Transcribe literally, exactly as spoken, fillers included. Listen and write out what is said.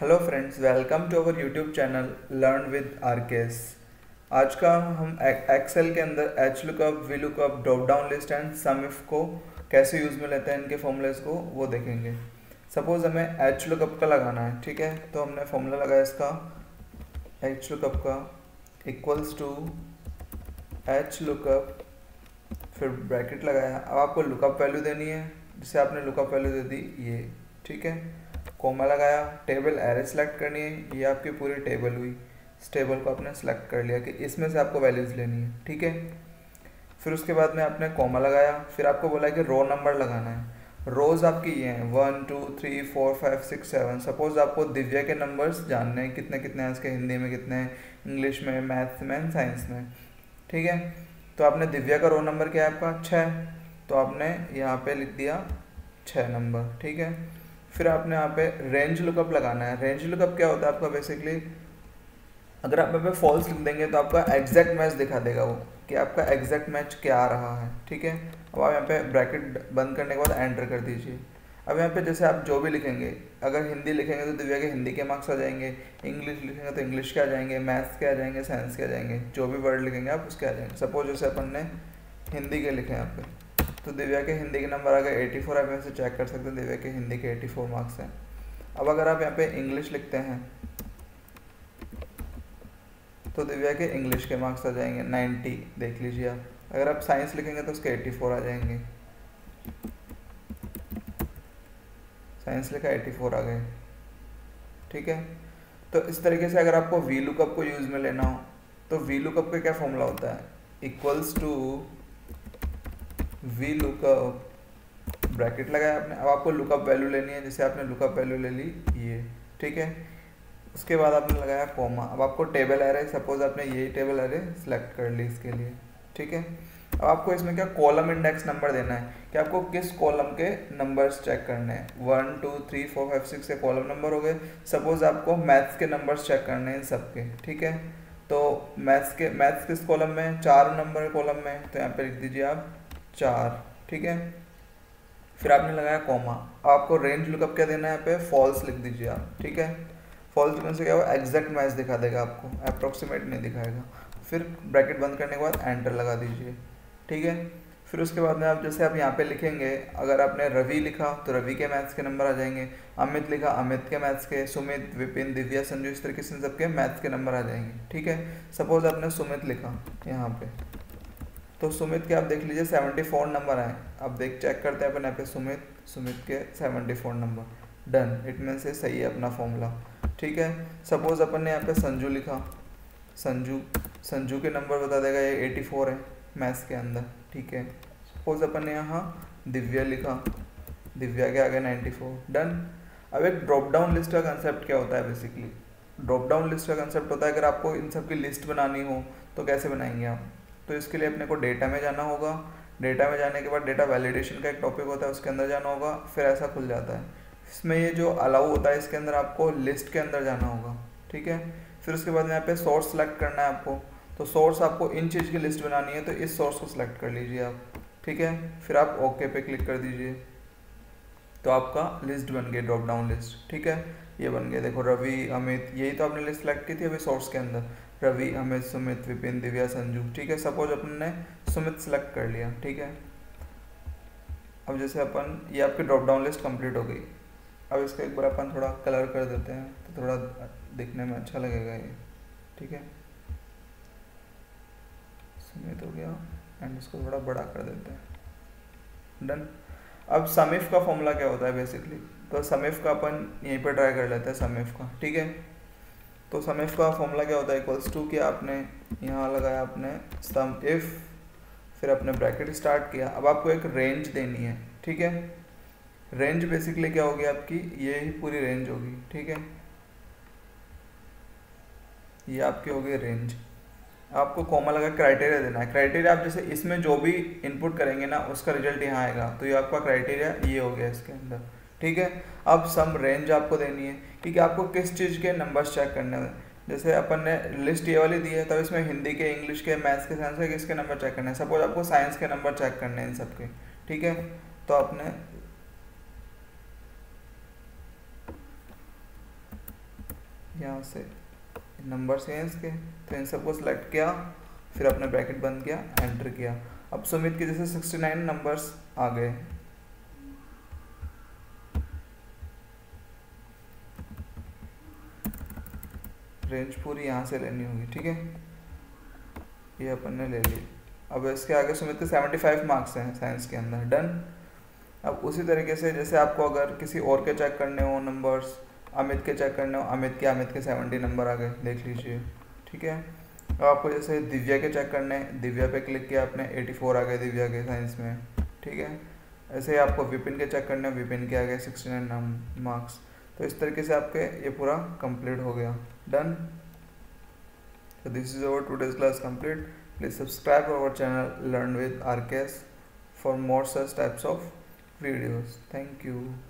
Hello friends, welcome to our YouTube channel learn with RKS. आज का हम Excel के अंदर H lookup, V lookup, drop down list and समिफ को कैसे यूज़ में लेते हैं, इनके फॉर्मूलेज को वो देखेंगे। सपोज हमें एच लुकअप का लगाना है, ठीक है, तो हमने फॉर्मूला लगाया इसका एच लुकअप का इक्वल्स टू एच लुकअप, फिर ब्रैकेट लगाया। अब आपको लुकअप वैल्यू देनी है, जिसे आपने लुकअप वैल्यू दे दी ये, ठीक है, कोमा लगाया, टेबल एरे सेलेक्ट करनी है, ये आपकी पूरी टेबल हुई। इस टेबल को आपने सेलेक्ट कर लिया कि इसमें से आपको वैल्यूज़ लेनी है, ठीक है। फिर उसके बाद में आपने कोमा लगाया, फिर आपको बोला कि रो नंबर लगाना है। रोज़ आपकी ये हैं one two three four five six seven. Suppose आपको दिव्या के नंबर्स जानने हैं, कितने कितने हैं इसके, हिंदी में कितने हैं, इंग्लिश में, मैथ्स में, साइंस में, ठीक है। तो आपने दिव्या का रो नंबर क्या है आपका छः, तो आपने यहाँ पर लिख दिया छः नंबर, ठीक है। फिर आपने यहाँ पे रेंज लुकअप लगाना है। रेंज लुकअप क्या होता है आपका, बेसिकली अगर आप यहाँ पे फॉल्स लिख देंगे तो आपका एग्जैक्ट मैच दिखा देगा वो, कि आपका एग्जैक्ट मैच क्या आ रहा है, ठीक है। अब आप यहाँ पे ब्रैकेट बंद करने के बाद एंटर कर दीजिए। अब यहाँ पे जैसे आप जो भी लिखेंगे, अगर हिंदी लिखेंगे तो दिव्या के हिंदी के मार्क्स आ जाएंगे, इंग्लिश लिखेंगे तो इंग्लिश के आ जाएंगे, मैथ्स के आ जाएंगे, साइंस के आ जाएंगे, जो भी वर्ड लिखेंगे आप उसके आ जाएंगे। सपोज जैसे अपन ने हिंदी के लिखे यहाँ पे, तो दिव्या के हिंदी के नंबर आ गए एटी फोर, आप यहाँ से चेक कर सकते हैं दिव्या के हिंदी के एटी फोर मार्क्स हैं। अब अगर आप यहाँ पे इंग्लिश लिखते हैं तो दिव्या के इंग्लिश के मार्क्स आ जाएंगे नाइन्टी, देख लीजिए आप। अगर आप साइंस लिखेंगे तो उसके एटी फोर आ जाएंगे, साइंस लिखा एटी फोर आ गए, ठीक है। तो इस तरीके से अगर आपको वी लुकअप को यूज़ में लेना हो तो वी लुकअप का क्या फॉर्मूला होता है, equals to V lookup, bracket लगाया आपने। अब आपको लुकअप वैल्यू लेनी है, जैसे आपने लुकअप वैल्यू ले ली ये, ठीक है। उसके बाद आपने लगाया कोमा। अब आपको टेबल एरे, सपोज आपने यही टेबल एरे सेलेक्ट कर ली इसके लिए, ठीक है। अब आपको इसमें क्या कॉलम इंडेक्स नंबर देना है, कि आपको किस कॉलम के नंबर्स चेक करने हैं। One two three four five six के कॉलम नंबर हो गए। सपोज आपको मैथ्स के नंबर्स चेक करने हैं इन सब के, ठीक है। तो मैथ्स के मैथ्स किस कॉलम में, चार नंबर कॉलम में, तो यहाँ पर लिख दीजिए आप चार, ठीक है। फिर आपने लगाया कॉमा। आपको रेंज लुकअप क्या देना है, यहाँ पे फॉल्स लिख दीजिए आप, ठीक है। फॉल्स लिखने से क्या वो एग्जैक्ट मैच दिखा देगा आपको, अप्रोक्सीमेट नहीं दिखाएगा। फिर ब्रैकेट बंद करने के बाद एंटर लगा दीजिए, ठीक है। फिर उसके बाद में आप जैसे आप यहाँ पे लिखेंगे, अगर आपने रवि लिखा तो रवि के मैथ्स के नंबर आ जाएंगे, अमित लिखा अमित के मैथ्स के, सुमित, विपिन, दिव्या, संजू, इस तरीके से सबके मैथ्स के नंबर आ जाएंगे, ठीक है। सपोज आपने सुमित लिखा यहाँ पर, तो सुमित के आप देख लीजिए सेवेंटी फोर नंबर आए। अब देख चेक करते हैं अपन यहाँ पे सुमित सुमित के seventy four number, done, it means ये सही है अपना फॉर्मूला, ठीक है। सपोज अपन ने यहाँ पे संजू लिखा, संजू संजू के नंबर बता देगा ये एटी फोर है मैथ्स के अंदर, ठीक है। सपोज अपन ने यहाँ दिव्या लिखा, दिव्या के आगे नाइन्टी फोर, डन। अब एक ड्रॉप डाउन लिस्ट का कंसेप्ट क्या होता है, बेसिकली ड्रॉप डाउन लिस्ट का कंसेप्ट होता है अगर आपको इन सब की लिस्ट बनानी हो तो कैसे बनाएंगे आप। तो इसके लिए अपने को डेटा में जाना होगा, डेटा में जाने के बाद डेटा वैलिडेशन का एक टॉपिक होता है, उसके अंदर जाना होगा। फिर ऐसा खुल जाता है, इसमें ये जो अलाउ होता है इसके अंदर आपको लिस्ट के अंदर जाना होगा, ठीक है। फिर उसके बाद यहाँ पे सोर्स सेलेक्ट करना है आपको, तो सोर्स आपको इन चीज़ की लिस्ट बनानी है, तो इस सोर्स को सिलेक्ट कर लीजिए आप, ठीक है। फिर आप ओके पे क्लिक कर दीजिए, तो आपका लिस्ट बन गई ड्रॉप डाउन लिस्ट, ठीक है। ये बन गया, देखो रवि, अमित, यही तो आपने लिस्ट सेलेक्ट की थी अभी सोर्स के अंदर, रवि, अमित, सुमित, विपिन, दिव्या, संजू, ठीक है। सपोज अपन ने सुमित सेलेक्ट कर लिया, ठीक है। अब जैसे अपन, ये आपकी ड्रॉप डाउन लिस्ट कंप्लीट हो गई। अब इसका एक बार अपन थोड़ा कलर कर देते हैं तो थोड़ा दिखने में अच्छा लगेगा ये, ठीक है। सुमित हो गया एंड इसको थोड़ा बड़ा कर देते हैं, डन। अब समिफ का फॉर्मूला क्या होता है बेसिकली, तो समिफ का अपन यहीं पर ट्राई कर लेते हैं समिफ का, ठीक है। तो समिफ का फॉर्मूला क्या होता है, इक्वल्स टू, कि आपने यहाँ लगाया आपने सम इफ, फिर आपने ब्रैकेट स्टार्ट किया। अब आपको एक रेंज देनी है, ठीक है। रेंज बेसिकली क्या होगी आपकी, ये ही पूरी रेंज होगी, ठीक है। ये आपकी होगी रेंज। आपको कॉमा लगा क्राइटेरिया देना है। क्राइटेरिया आप जैसे इसमें जो भी इनपुट करेंगे ना उसका रिजल्ट यहाँ आएगा, तो ये आपका क्राइटेरिया ये हो गया इसके अंदर, ठीक है। अब सम रेंज आपको देनी है, ठीक है। आपको किस चीज़ के नंबर्स चेक करने हैं, जैसे अपन ने लिस्ट ये वाली दी है, तब इसमें हिंदी के, इंग्लिश के, मैथ्स के, साइंस के, किसके नंबर चेक करने हैं। सपोज आपको साइंस के नंबर चेक करने हैं इन सबके, ठीक है। तो आपने यहाँ से नंबर सेंस के, तो इन सबको सेलेक्ट किया, फिर अपने ब्रैकेट बंद किया, एंटर किया। अब सुमित के जैसे उनहत्तर नंबर्स आ गए। रेंज पूरी यहाँ से लेनी होगी, ठीक है, ये अपन ने ले ली। अब इसके आगे सुमित के पचहत्तर मार्क्स हैं साइंस के अंदर, डन। अब उसी तरीके से जैसे आपको अगर किसी और के चेक करने हो नंबर्स, अमित के चेक करने हो, अमित के अमित के सत्तर नंबर आ गए, देख लीजिए, ठीक है। अब आपको जैसे दिव्या के चेक करने, दिव्या पे क्लिक किया आपने, चौरासी आ गए दिव्या के साइंस में, ठीक है। ऐसे ही आपको विपिन के चेक करने, विपिन के आ गए उनहत्तर मार्क्स। तो इस तरीके से आपके ये पूरा कंप्लीट हो गया, डन। तो this is our today's class complete. Please subscribe our channel learn with RKS for more such types of videos. Thank you.